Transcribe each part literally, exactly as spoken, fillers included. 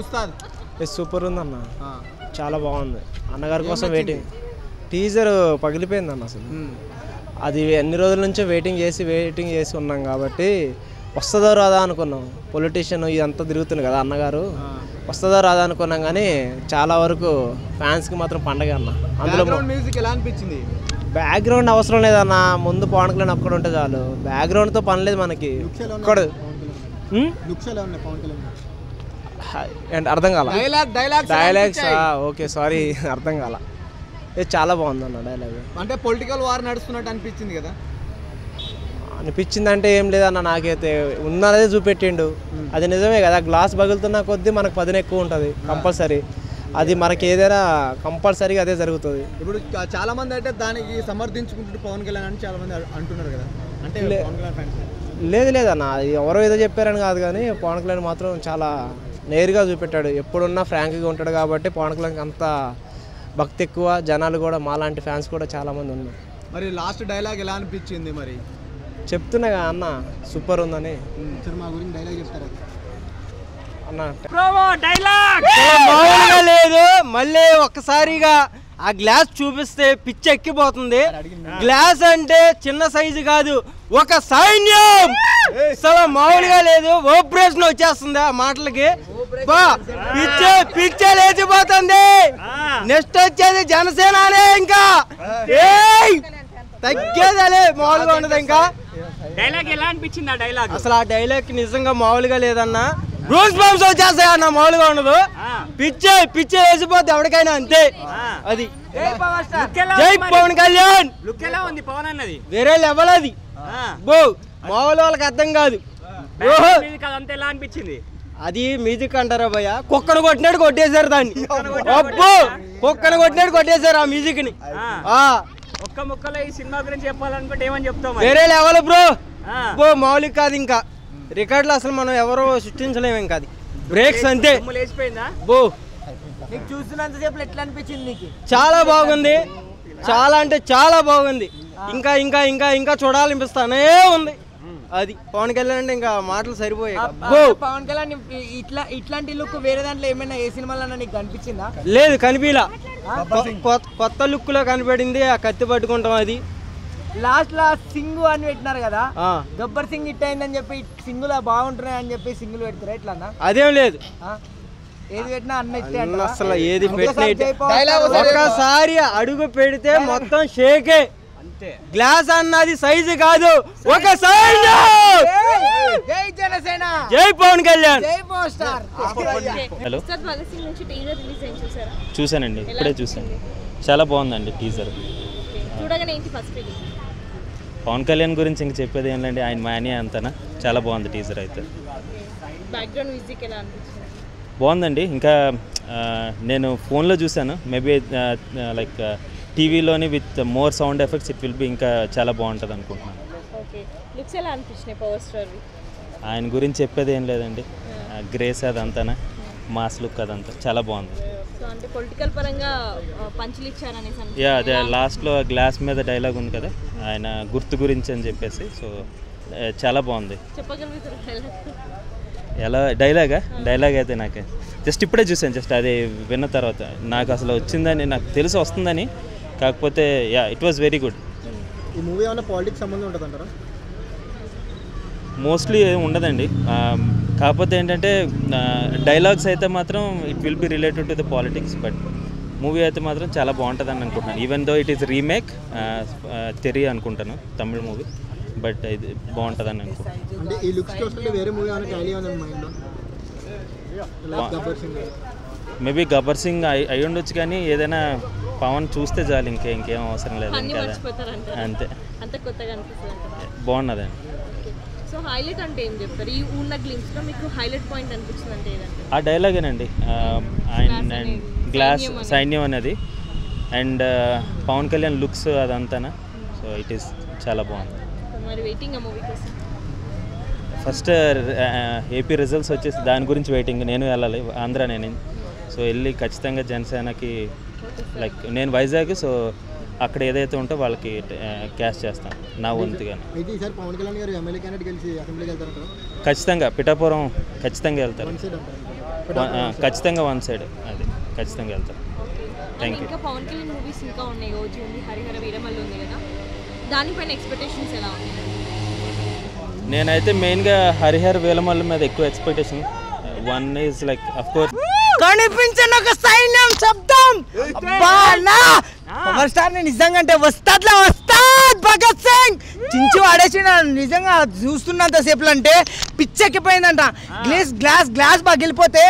Ustaad super ఉంది అన్న చాలా బాగుంది అన్నగారి కోసం వెయిటింగ్ టీజర్ పగిలిపోయింది అన్న అసలు అది ఎన్ని రోజుల నుంచి వెయిటింగ్ చేసి వెయిటింగ్ చేసి ఉన్నాం కాబట్టి వస్తదో రాదా అనుకున్నాం పొలిటిషియన్ ఇదంతా తిరుగుతుంది కదా అన్నగారు వస్తదో రాదా అనుకున్నాం కానీ చాలా వరకు ఫ్యాన్స్ కి మాత్రం పండగ అన్న అందులో మ్యూజిక్ ఎలా అనిపిస్తుంది బ్యాక్గ్రౌండ్ అవసరం లేదన్న ముందు పవన్ కళ్యాణ్ అక్కడ ఉంటే చాలు బ్యాక్గ్రౌండ్తో పని లేదు మనకి ఇక్కడ అర్థం కాల డైలాగ్స్ ఓకే సారీ అర్థం కాల ఇది చాలా బాగుందన్న డైలాగ్ అంటే పొలిటికల్ వార్ నడుస్తున్నట్టు అనిపించింది కదా అనిపించింది అంటే ఏం లేదన్న నాకైతే ఉన్నదే చూపెట్టిండు అది నిజమే కదా గ్లాస్ పగులుతున్న కొద్దీ మనకు పదిన ఎక్కువ ఉంటుంది కంపల్సరీ అది మనకి ఏదైనా కంపల్సరీగా అదే జరుగుతుంది ఇప్పుడు చాలా మంది అయితే దానికి సమర్థించుకుంటూ పవన్ కళ్యాణ్ అని చాలా మంది అంటున్నారు కదా అంటే పవన్ కళ్యాణ్ ఫ్యాన్స్ లేదు లేదన్న ఎవరో ఏదో చెప్పారని కాదు కానీ పవన్ కళ్యాణ్ మాత్రం చాలా నేరుగా చూపెట్టాడు ఎప్పుడున్నా ఫ్రాంక్గా ఉంటాడు కాబట్టి పవన్ కళ్యాణ్కి అంత భక్తి ఎక్కువ జనాలు కూడా మాలాంటి ఫ్యాన్స్ కూడా చాలామంది ఉన్నారు మరి లాస్ట్ డైలాగ్ ఎలా అనిపించింది మరి చెప్తున్నా కదా అన్న సూపర్ ఉందని సినిమా గురించి డైలాగ్ చెప్తారా మామూలుగా లేదు మళ్ళీ ఒక్కసారిగా ఆ గ్లాస్ చూపిస్తే పిచ్చి ఎక్కిపోతుంది గ్లాస్ అంటే చిన్న సైజు కాదు ఒక సైన్యం అసలు మామూలుగా లేదు ఓపరేషన్ వచ్చేస్తుంది ఆ మాటలకి పిచ్చే పిచ్చే లేచిపోతుంది నెక్స్ట్ వచ్చేది జనసేననే ఇంకా తగ్గేదలే మామూలుగా ఉండదు ఇంకా డైలాగ్ ఎలా అనిపించింది ఆ డైలాగ్ అసలు ఆ డైలాగ్ నిజంగా మామూలుగా లేదన్నా రూస్ బాంబ్స్ వచ్చేస్తాయి అన్న మామూలుగా ఉండదు పిచ్చే పిచ్చే వేసిపోతే ఎవరికైనా అంతే అది జై పవన్ కళ్యాణ్ వేరే లెవెల్ అది బో మామూలు వాళ్ళకి అర్థం కాదు అది మ్యూజిక్ అంటారా భయ్య కుక్కను కొట్టినట్టు కొట్టేశారు దాన్ని అబ్బో కుక్కను కొట్టినట్టు కొట్టేశారు ఆ మ్యూజిక్ ని ఒక్క ముక్కలో ఈ సినిమా గురించి చెప్పాలనుకుంటే ఏమని చెప్తాం వేరే లెవెల్ బ్రో బో మామూలు కాదు ఇంకా రికార్డులు అసలు మనం ఎవరో సృష్టించలేము ఇంకా అది బ్రేక్స్ అంతే చాలా బాగుంది చాలా అంటే చాలా బాగుంది ఇంకా ఇంకా ఇంకా ఇంకా చూడాలనిపిస్తానే ఉంది అది పవన్ కళ్యాణ్ అంటే ఇంకా మాటలు సరిపోయాయి పవన్ కళ్యాణ్ ఇట్లా ఇట్లాంటి లుక్ వేరే దాంట్లో ఏమైనా ఏ సినిమాలో కనిపించిందా లేదు కనిపించలా కొత్త లుక్ లో కనిపడింది ఆ కత్తి పట్టుకుంటాం అది లాస్ట్ లాస్ట్ సింగు అని పెట్టినారు కదా గబ్బర్ సింగ్ హిట్ అయిందని చెప్పి సింగులు బాగుంటున్నాయి అని చెప్పి సింగులు పెడతారా ఎట్లా అదేం లేదు ఏది పెట్టినా అన్న అసలు ఏది ఒక్కసారి అడుగు పెడితే మొత్తం షేకే అంతే గ్లాస్ అన్నది సైజు కాదు ఒక సైజు జై జనసేన జై పవన్ కళ్యాణ్ జై పవర్ స్టార్ హలో సత్ భగత్ సింగ్ నుంచి టీజర్ రిలీజ్ అయింది చూసారా చూసానండి ఇప్పుడే చూసాను చాలా బాగుందండి టీజర్ చూడగానే ఏంటి ఫస్ట్ ఫీలింగ్ పవన్ కళ్యాణ్ గురించి ఇంక చెప్పేది ఏంటంటే ఆయన మానే అంతనా చాలా బాగుంది టీజర్ అయితే బ్యాక్గ్రౌండ్ మ్యూజిక్ ఎలా అనిపిస్తుంది బాగుందండి ఇంకా నేను ఫోన్లో చూశాను మేబీ లైక్ టీవీలోని with more sound effects it will be ఇంకా చాలా బాగుంటుంది అనుకుంటున్నాను ఓకే లుక్స్ ఎలా అనిపిస్తున్నాయి పవర్ స్టార్ ఆయన గురించి చెప్పేది ఏం లేదండి గ్రేస్ అదంతానా మాస్ లుక్ అదంతా చాలా బాగుంది పొలిటికల్ పరంగా పంచులు ఇచ్చారనేసి యా అదే లాస్ట్లో గ్లాస్ మీద డైలాగ్ ఉంది కదా ఆయన గుర్తు గురించి అని చెప్పేసి సో చాలా బాగుంది ఎలా డైలాగా డైలాగ్ అయితే నాకు జస్ట్ ఇప్పుడే చూసాను జస్ట్ అది విన్న తర్వాత నాకు అసలు వచ్చిందని నాకు తెలిసి వస్తుందని కాకపోతే yeah it was very good ఈ మూవీ ఏమైనా పాలిటిక్స్ సంబంధం ఉంటుందంటారా మోస్ట్లీ ఉండదండి కాకపోతే ఏంటంటే డైలాగ్స్ అయితే మాత్రం it will be related to the politics but movie అయితే మాత్రం చాలా బాగుంటుంది అని అనుకుంటున్నాను even though it is remake Theri అనుకుంటాను తమిళ మూవీ బట్ ఇది బాగుంటుంది అని అనుకుంటున్నాను మేబీ గబ్బర్ సింగ్ అయి ఉండొచ్చు కానీ ఏదైనా పవన్ చూస్తే చాలు ఇంకే ఇంకేం అవసరం లేదు అంతే బాగున్నదండి సో హైలైట్ అంటే ఏం చెప్తారు ఈ ఉన్న గ్లింప్స్ లో మీకు హైలైట్ పాయింట్ అనిపిస్తుంది అంటే ఏదండి ఆ డైలాగేనండి అండ్ గ్లాస్ సైన్యం అనేది అండ్ పవన్ కళ్యాణ్ లుక్స్ అదంతానా సో ఇట్ ఈస్ చాలా బాగుంది మరి వెయిటింగ్ ఆ మూవీ కోసం ఫస్ట్ ఏపీ రిజల్ట్స్ వచ్చేసి దాని గురించి వెయిటింగ్ నేను వెళ్ళాలి ఆంధ్ర నేను సో వెళ్ళి ఖచ్చితంగా జనసేనకి లైక్ నేను వైజాగ్ సో అక్కడ ఏదైతే ఉంటే వాళ్ళకి క్యాష్ చేస్తాం నా వంతుగా ఖచ్చితంగా పిఠాపురం ఖచ్చితంగా వెళ్తారు ఖచ్చితంగా వన్ సైడ్ అది ఖచ్చితంగా వెళ్తారు. Thank you. ఇంకా పవన్ కళ్యాణ్ మూవీస్ ఇంకా ఉన్నాయి కదా, జూని హరిహర వీరమల్లు ఉంది కదా, దానిపైన ఎక్స్‌పెక్టేషన్స్ ఎలా ఉన్నాయి? నేనైతే మెయిన్ గా హరిహర వీరమల్లు మీద ఎక్కువ expectation. One is like of course కనిపించని ఒక సైన్యం శబ్దం బాలా పవర్ స్టార్ ని నిజంగా అంటే వస్తాట్లా వస్తాట్ భగత్ సింగ్ చించి వాడేసిన నిజంగా చూస్తున్నంత సేపులు అంటే పిచ్చెక్కిపోయిందంట. గ్లాస్ గ్లాస్ గ్లాస్ పగిలిపోతే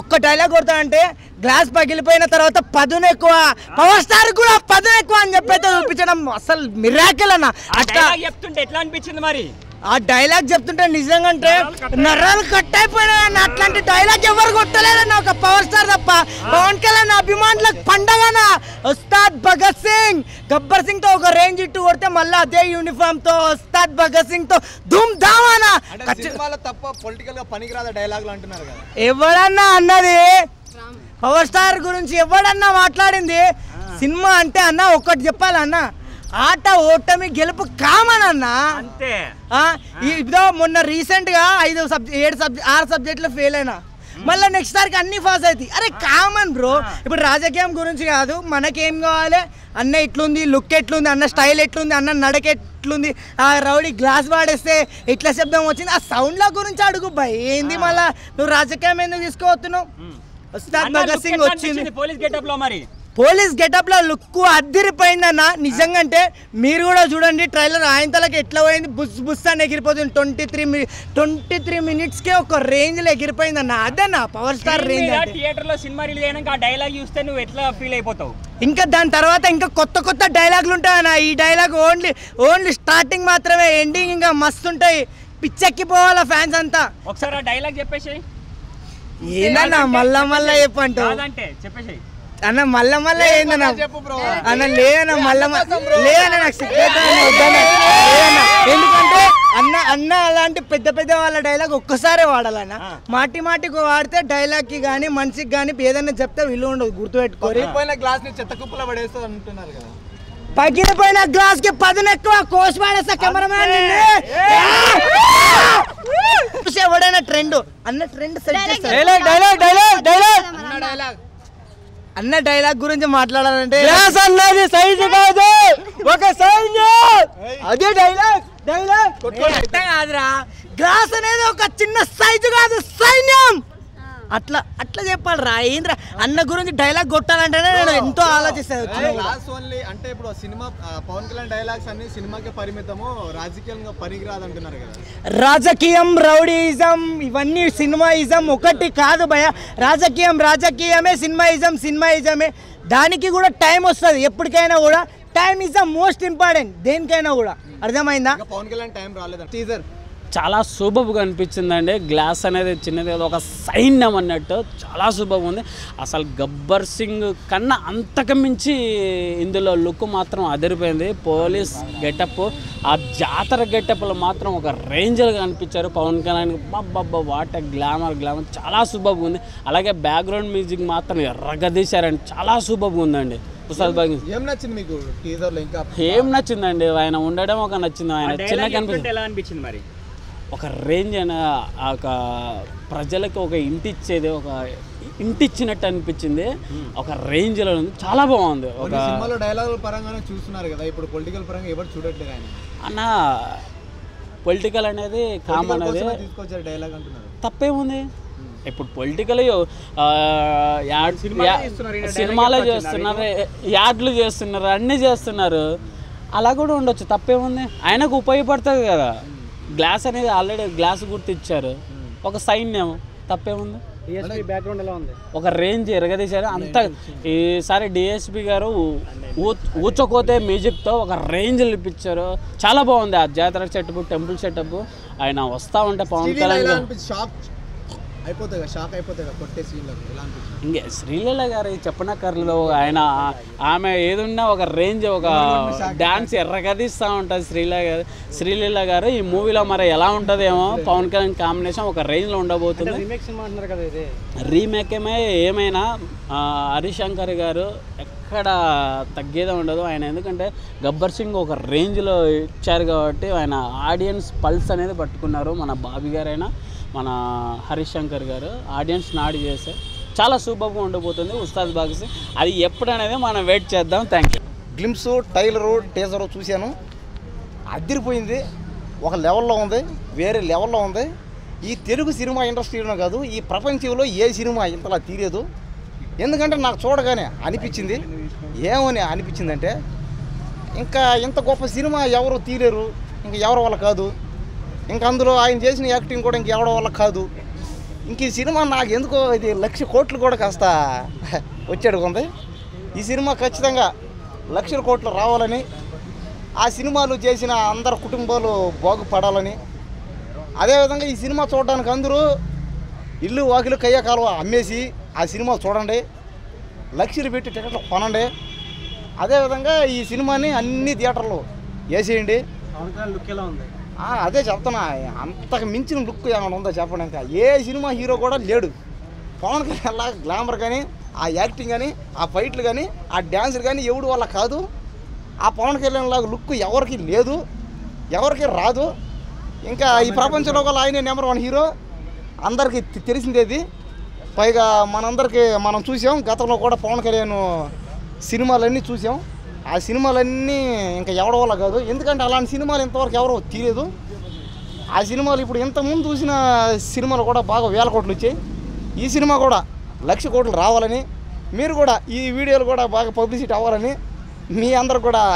ఒక్క డైలాగ్ కొడతాడంటే గ్లాస్ పగిలిపోయిన తర్వాత పదును ఎక్కువ పవర్ స్టార్ కూడా పదును ఎక్కువ అని చెప్పైతే చూపించడం అసలు మిరాకిల్ అన్న. అట్లా చెప్తుంటే ఎట్లా అనిపించింది మరి ఆ డైలాగ్? చెప్తుంటే నిజంగా అంటే నరాలు కట్ అయిపోయినాయన్న. అట్లాంటి డైలాగ్ ఎవరు కొట్టలేదన్న ఒక పవర్ స్టార్ తప్ప. పవన్ కళ్యాణ్ అభిమానులకు పండగన ఉస్తాద్ భగత్ సింగ్ గబ్బర్ సింగ్ తో ఒక రేంజ్ ఇట్టు కొడితే మళ్ళీ అదే యూనిఫామ్ తో ఉస్తాద్ భగత్ సింగ్ తో ధూమ్ ధామ్ అన్న. తప్ప పొలిటికల్ గా పనికిరాదా డైలాగ్ అంటున్నారు కదా. ఎవడన్నా అన్నది పవర్ స్టార్ గురించి ఎవడన్నా మాట్లాడింది సినిమా అంటే అన్న ఒకటి చెప్పాలన్నా, ఆట ఓటమి గెలుపు కామన్ అన్న అంతే. ఇదో మొన్న రీసెంట్ గా ఐదు సబ్జెక్ట్ ఏడు సబ్జెక్ట్ ఆరు సబ్జెక్టులో ఫెయిల్ అయినా మళ్ళీ నెక్స్ట్ సార్కి అన్ని పాస్ అవుతాయి. అరే కామన్ బ్రో. ఇప్పుడు రాజకీయం గురించి కాదు, మనకేం కావాలి అన్న, ఎట్లుంది లుక్, ఎట్లుంది అన్న, స్టైల్ ఎట్లుంది అన్న, నడక ఎట్లుంది, ఆ రౌడీ గ్లాస్ వాడేస్తే ఎట్లా శబ్దం వచ్చింది, ఆ సౌండ్ల గురించి అడుగు భయ్. ఏంది మళ్ళా నువ్వు రాజకీయం ఎందుకు తీసుకోవచ్చున్నావు? ఉస్తాద్ భగత్ సింగ్ వచ్చింది పోలీస్ గెటప్ లో, మరి పోలీస్ గెటప్ లో లుక్ అద్దరిపోయిందన్న నిజంగా అంటే. మీరు కూడా చూడండి ట్రైలర్ ఆయనతలకి ఎట్లా పోయింది, బుస్ బుస్ అని ఎగిరిపోతుంది. Twenty three twenty three minutes కే ఒక రేంజ్ లో ఎగిరిపోయింది అన్న. అదేనా పవర్ స్టార్ రేంజ్. థియేటర్ లో సినిమా రిలీజ్ అయినాక ఆ డైలాగ్ చూస్తే నువ్వు ఎట్లా ఫీల్ అయిపోతావు? ఇంకా దాని తర్వాత ఇంకా కొత్త కొత్త డైలాగులు ఉంటాయన్న. ఈ డైలాగ్ ఓన్లీ ఓన్లీ స్టార్టింగ్ మాత్రమే, ఎండింగ్ ఇంకా మస్తు ఉంటాయి. పిచ్చెక్కిపోవాలా ఫ్యాన్స్ అంతా. ఒకసారి ఆ డైలాగ్ చెప్పేసి ఏదన్నా మళ్ళా మళ్ళా చెప్పంటావు చెప్పేసి అన్న. మళ్ళా మళ్ళా ఏందన్నా అన్న? లేదన్నా మళ్ళా లేదన్నా నాకు సిగ్గేట లేదన్నా. ఎందుకంటే అన్న అన్న అలాంటి పెద్ద పెద్ద వాళ్ళ డైలాగ్ ఒక్కసారే వాడాలన్నా. మాటి మాటికి వాడితే డైలాగ్ కి కానీ మనిషికి కానీ ఏదన్నా చెప్తే విలువ ఉండదు, గుర్తుపెట్టుకోరు. గ్లాస్ ని చెత్త కుప్పలో పడేస్తుంది అంటున్నారు కదా. పగిలిపోయిన గ్లాస్ కి పదును ఎక్కువ కోసి పడేస్తా కెమెరామెన్. ఎవడైనా ట్రెండ్ అన్న ట్రెండ్ అన్న డైలాగ్ గురించి మాట్లాడాలంటే అదే డైలాగ్. డైలాగ్ కాదురా, గ్లాస్ అనేది ఒక చిన్న సైజు కాదు, సైన్యం. అట్లా అట్లా చెప్పాలి రా. ఏంద్రా అన్న గురించి డైలాగ్ కొట్టాలంటే నేను ఎంతో ఆలోచిస్తాను. అంటే ఇప్పుడు సినిమా పవన్ కళ్యాణ్ డైలాగ్స్ అన్ని సినిమాకే పరిమితము, రాజకీయంగా పనికిరాదంటున్నారు కదా. రాజకీయం రౌడీయిజం ఇవన్నీ సినిమాయిజం ఒకటి కాదు భయ. రాజకీయం రాజకీయమే, సినిమాయిజం సినిమాయిజమే. దానికి కూడా టైం వస్తుంది ఎప్పటికైనా కూడా. Time is the most important దేనికైనా కూడా. అర్థమైందా? పవన్ కళ్యాణ్ టైం రాలేదా? టీజర్ చాలా సూపర్గా అనిపించిందండి. గ్లాస్ అనేది చిన్నది కదా, ఒక సైన్యం అన్నట్టు చాలా సూపర్గా ఉంది. అసలు గబ్బర్ సింగ్ కన్నా అంతకుమించి ఇందులో లుక్ మాత్రం అదిరిపోయింది. పోలీస్ గెటప్, ఆ జాతర గెటప్లో మాత్రం ఒక రేంజర్గా అనిపించారు పవన్ కళ్యాణ్. బాబ్బా వాట్ గ్లామర్ గ్లామర్, చాలా సూపర్గా ఉంది. అలాగే బ్యాక్గ్రౌండ్ మ్యూజిక్ మాత్రం ఎర్రగదీశారండి, చాలా సూపర్గా ఉందండి. ఏం నచ్చింది మీకు టీజర్లో? ఇంకా ఏం నచ్చిందండి, ఆయన ఉండడం ఒక నచ్చింది. ఆయన చిన్నగా మరి ఒక రేంజ్ అయినా ఒక ప్రజలకు ఒక ఇంటి ఇచ్చేది, ఒక ఇంటి ఇచ్చినట్టు అనిపించింది. ఒక రేంజ్ లో ఉంది, చాలా బాగుంది. ఒక సినిమాలో డైలాగుల పరంగానే చూస్తున్నారు కదా, ఇప్పుడు పొలిటికల్ పరంగా ఎవరు చూడట్లేదు ఆయన అన్న. పొలిటికల్ అనేది కామన్, అనేది తీసుకొచ్చారు డైలాగ్ అంటున్నారు. తప్పేముంది ఇప్పుడు పొలిటికల్ యాడ్ సినిమాలో చేస్తున్నారు, యాడ్లు చేస్తున్నారు, అన్నీ చేస్తున్నారు. అలా కూడా ఉండొచ్చు, తప్పేముంది. ఆయనకు ఉపయోగపడుతుంది కదా. గ్లాస్ అనేది ఆల్రెడీ గ్లాస్ గుర్తిచ్చారు, ఒక సైన్యం, తప్పేముంది. బ్యాక్గ్రౌండ్ ఎలా ఉంది, ఒక రేంజ్ ఎరగదీశారు అంత. ఈసారి డిఎస్పి గారు ఊచకోతే మ్యూజిక్తో ఒక రేంజ్ ఇప్పించారు, చాలా బాగుంది. ఆ జాతర సెటప్, టెంపుల్ సెటప్, ఆయన వస్తా ఉంటే పవన్ కళ్యాణ్ ఇంకే. శ్రీలీల గారు చెప్పనక్కర్లో, ఆయన ఆమె ఏదున్నా ఒక రేంజ్, ఒక డాన్స్ ఎర్రగదిస్తూ ఉంటుంది శ్రీలీల గారు. శ్రీలీల గారు ఈ మూవీలో మరి ఎలా ఉంటుందేమో, పవన్ కళ్యాణ్ కాంబినేషన్ ఒక రేంజ్లో ఉండబోతుంది. రీమేకేమే ఏమైనా హరిశంకర్ గారు ఎక్కడ తగ్గేదే ఉండదు ఆయన. ఎందుకంటే గబ్బర్ సింగ్ ఒక రేంజ్లో ఇచ్చారు కాబట్టి ఆయన ఆడియన్స్ పల్స్ అనేది పట్టుకున్నారు. మన బాబీ గారైనా మన హరీష్ శంకర్ గారు ఆడియన్స్ నాడి చేసే చాలా సూపర్గా ఉండబోతుంది ఉస్తాద్ బాగ్ సింగ్. అది ఎప్పుడు అనేది మనం వెయిట్ చేద్దాం. థాంక్యూ. గ్లిమ్స్ టైలర్ టీజర్ చూశాను, అదిరిపోయింది. ఒక లెవెల్లో ఉంది, వేరే లెవెల్లో ఉంది. ఈ తెలుగు సినిమా ఇండస్ట్రీలో కాదు, ఈ ప్రపంచంలో ఏ సినిమా ఇంతలా తీరేదు. ఎందుకంటే నాకు చూడగానే అనిపించింది, ఏమని అనిపించిందంటే ఇంకా ఇంత గొప్ప సినిమా ఎవరు తీరేరు, ఇంక ఎవరి వల్ల కాదు, ఇంక అందులో ఆయన చేసిన యాక్టింగ్ కూడా ఇంక ఎవరి వల్ల కాదు. ఇంక ఈ సినిమా నాకు ఎందుకో ఇది లక్ష కోట్లు కూడా కాస్త వచ్చేడుకుంది. ఈ సినిమా ఖచ్చితంగా లక్షల కోట్లు రావాలని, ఆ సినిమాలు చేసిన అందరు కుటుంబాలు బాగుపడాలని, అదేవిధంగా ఈ సినిమా చూడడానికి అందరూ ఇల్లు వాకిలు కయ్య కాలువ అమ్మేసి ఆ సినిమా చూడండి, లక్షలు పెట్టి టికెట్లు కొనండి. అదేవిధంగా ఈ సినిమాని అన్ని థియేటర్లు వేసేయండి. అదే చెప్తున్నా, అంతకు మించిన లుక్ ఏమైనా ఉందో చెప్పండి. ఇంకా ఏ సినిమా హీరో కూడా లేడు పవన్ కళ్యాణ్ లాగా గ్లామర్ కానీ, ఆ యాక్టింగ్ కానీ, ఆ ఫైట్లు కానీ, ఆ డ్యాన్సులు కానీ ఎవడు వల్ల కాదు. ఆ పవన్ కళ్యాణ్ లాగా లుక్ ఎవరికి లేదు, ఎవరికి రాదు. ఇంకా ఈ ప్రపంచంలో కూడా ఆయనే నెంబర్ వన్ హీరో, అందరికీ తెలిసిందేది. పైగా మనందరికీ మనం చూసాం, గతంలో కూడా పవన్ కళ్యాణ్ సినిమాలన్నీ చూసాం. ఆ సినిమాలన్నీ ఇంకా ఎవడో వల్ల కాదు, ఎందుకంటే అలాంటి సినిమాలు ఇంతవరకు ఎవరో తీయలేదు. ఆ సినిమాలు ఇప్పుడు ఇంతకుముందు చూసిన సినిమాలు కూడా బాగా వేల కోట్లు వచ్చాయి. ఈ సినిమా కూడా లక్ష కోట్లు రావాలని, మీరు కూడా ఈ వీడియోలు కూడా బాగా పబ్లిసిటీ అవ్వాలని మీ అందరు కూడా